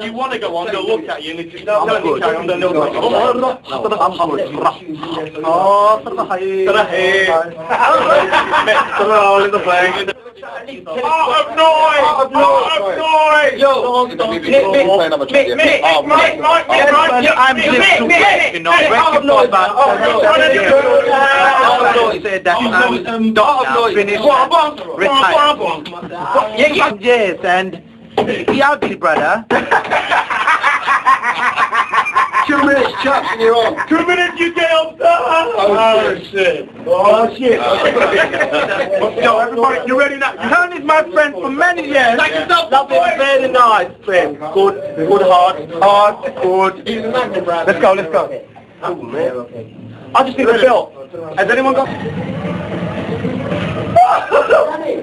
You want to go on, they'll look at you and it's just... No, no, no, the ugly brother. 2 minutes, chaps, and you're on. 2 minutes, you get up. Oh, shit. Oh, shit. Yo, everybody, you ready now? Tony is my friend for many years. Like yourself, boy. Very nice friend. Good heart. Good. He's an ugly brother. Let's go. Oh, man. I just need a bill. Has anyone got...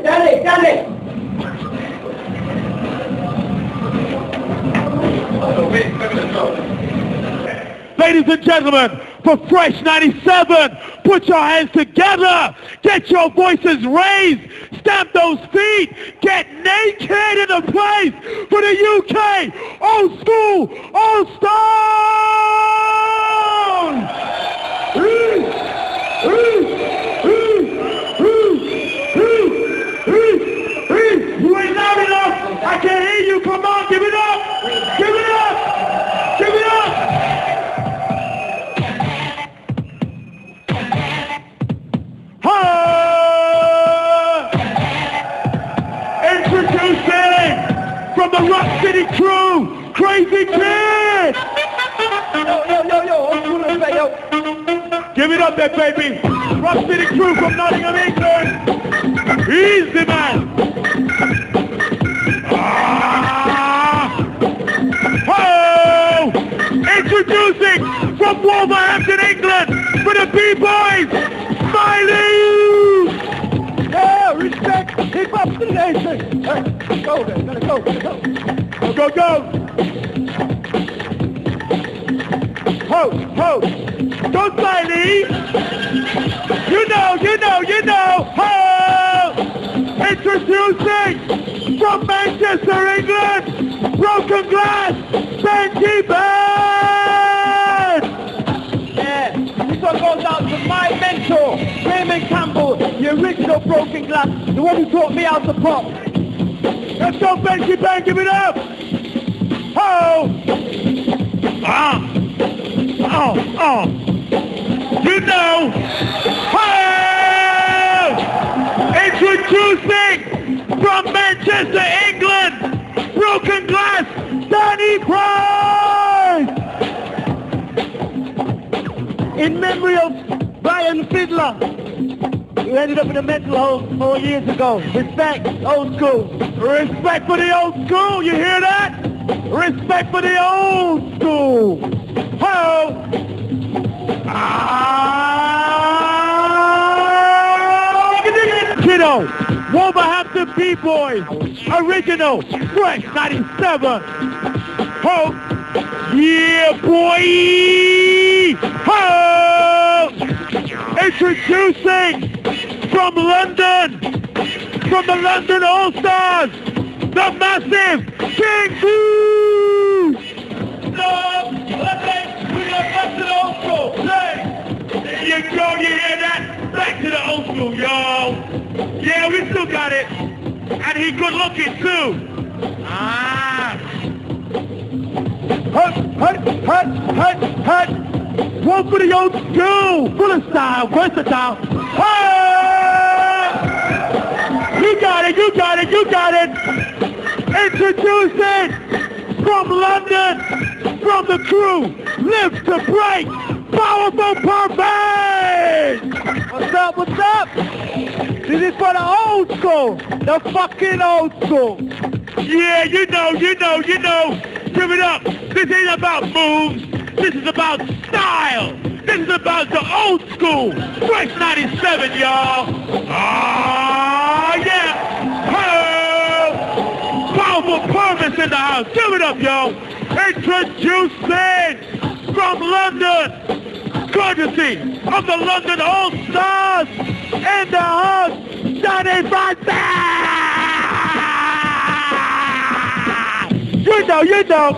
Danny! Ladies and gentlemen, for Fresh 97, put your hands together, get your voices raised, stamp those feet, get naked in the place for the UK Old School All-Stars! You ain't loud enough, I can hear you, come on, give it up! Introducing from the Rock City Crew, Crazy Kid! Yo. Give it up there, baby. Rock City Crew from Nottingham, England. Easy, man. Oh! Introducing from Wolverhampton, England, for the B-Boys, Smiley! Yeah, respect! Keep up the nation! All right, go then, go! Ho! Go, Smiley! You know! Ho! Introducing from Manchester, England, Broken Glass Benji Ben! Yeah, this one goes out to my mentor, Raymond Campbell, the original Broken Glass, the one who taught me how to pop. Let's go, Benji Ben, give it up! Ho! You know! Ho! Introducing from Manchester, England, Broken Glass, Danny Price! In memory of Brian Fiddler, who ended up in a mental home 4 years ago. Respect, old school. Respect for the old school, you hear that? Respect for the old school. Ho! Kiddo, Wolverhampton B-Boys, original, Fresh 97. Ho! Yeah, boy! Ho! Introducing from London, from the London All-Stars, the massive King Boo! There you go, you hear that? Back to the old school, yo! Yeah, we still got it. And he good looking too. Hut! One for the old school, full of style, versatile. Hey! You got it. Introducing from London, from the crew, Live to Break, Powerful Pervis! What's up? This is for the old school, the fucking old school. Yeah, you know. Give it up. This ain't about moves. This is about style. This is about the old school. Fresh 97, y'all. Ah, yeah. Hello. Powerful Pervis in the house. Give it up, yo. Introducing from London, courtesy of the London All-Stars, in the house, Johnny B. You You know.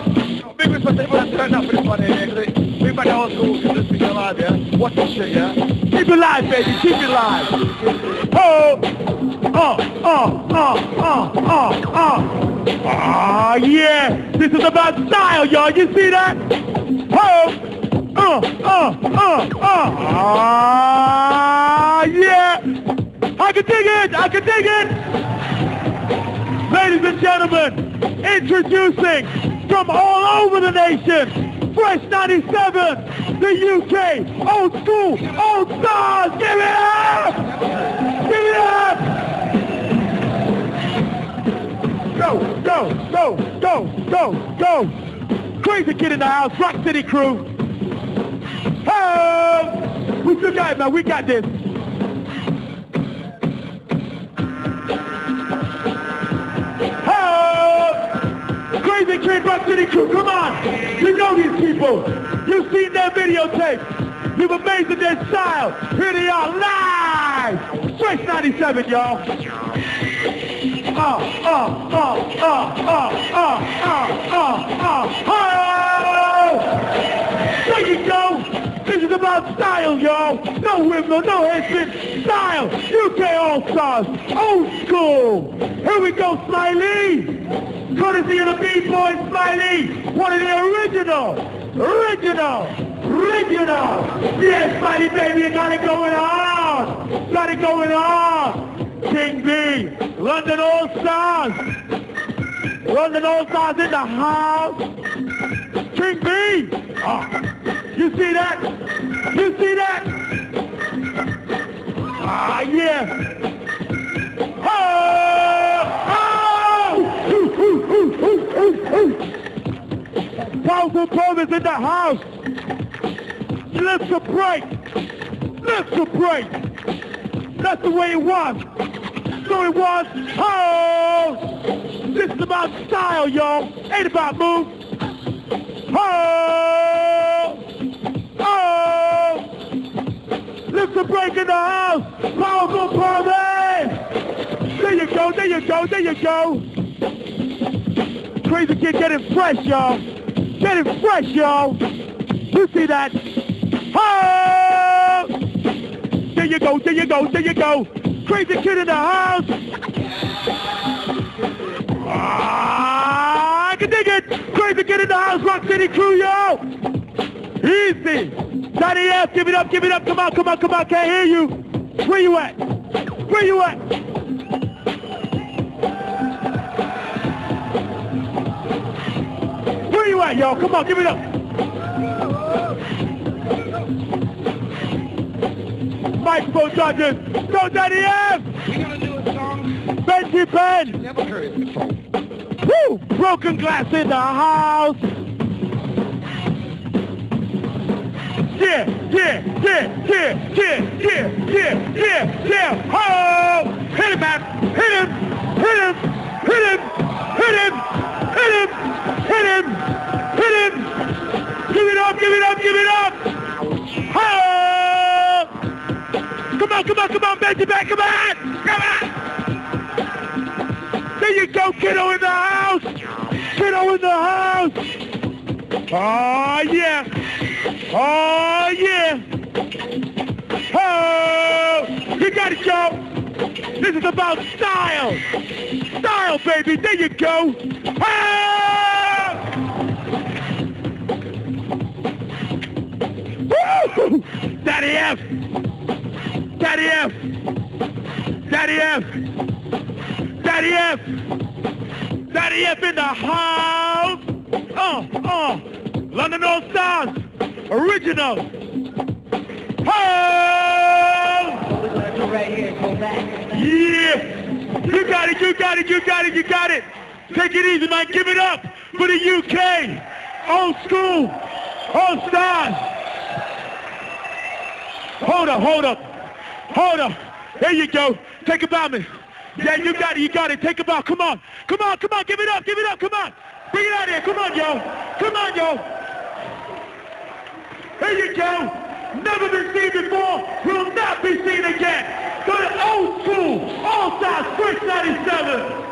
Big responsibility for turning up for this one here, because we back at our school, you just be alive, yeah? Watch this shit, yeah? Keep it live, baby, keep it live. Oh! Oh, yeah! This is about style, y'all, you see that? Oh! Yeah! I can dig it! I can dig it! Ladies and gentlemen, introducing from all over the nation, Fresh 97, the UK, old school, old stars! Give it up! Give it up! Go, go, go, go, go, go! Crazy kid in the house, Rock City Crew. Oh! We still got it, man. We got this. Oh! Crazy kid, Rock City Crew. Come on. You know these people. You've seen their videotape. You've amazed at their style. Here they are live. Fresh 97, y'all. Oh! There you go. This is about style, y'all. No windmill, no headspin. Style, UK All-Stars, old school. Here we go, Smiley. Courtesy of the B-Boys, Smiley. One of the original. Yes, Smiley, baby, you got it going on. Got it going on. King B, London All-Stars. London All-Stars in the house. King B. Oh. You see that? You see that? Ah, yeah. Oh! Oh! Ooh. Powerful Pervis in the house. Live to break. Live to break. That's the way it was. So it was. Oh! This is about style, y'all. Ain't about move. Oh! Live to break in the house, Powerful Pervis! There you go, there you go, there you go! Crazy kid, get it fresh, y'all! Get it fresh, y'all! You see that? Oh! There you go, there you go, there you go! Crazy kid in the house! Ah, I can dig it! Crazy kid in the house, Rock City Crew, yo! Easy! Daddy F, give it up, give it up. Come on, come on, come on. Can't hear you. Where you at? Where you at? Where you at, y'all? Come on, give it up. Microphone judges. Go, Daddy F. We're going to do a song. Benji Ben. Never heard it before. Woo! Broken Glass in the house. Yeah, ho! Hit him, man! Hit him! Give it up! Ho! Come on, Benji back, come on! There you go, kiddo in the house! Oh, yeah! Oh, yeah! Oh! You got it, y'all! This is about style! Style, baby! There you go! Oh! Woo! Daddy F! Daddy F! Daddy F! Daddy F! Daddy F in the house! London All-Stars! Original. Oh! Yeah! You got it! Take it easy, man. Give it up for the UK. Old school. All stars. Hold up. There you go. Take a bow, man. Yeah, you got it. Take a bow. Come on. Give it up. Come on. Bring it out here. Come on, yo. Here you go. Never been seen before. Will not be seen again. Go to old school. All stars. Fresh 97.